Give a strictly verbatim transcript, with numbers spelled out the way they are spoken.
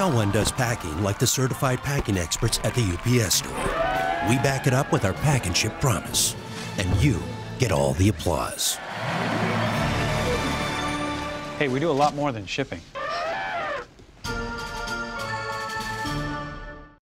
No one does packing like the certified packing experts at the U P S store. We back it up with our pack and ship promise, and you get all the applause. Hey, we do a lot more than shipping.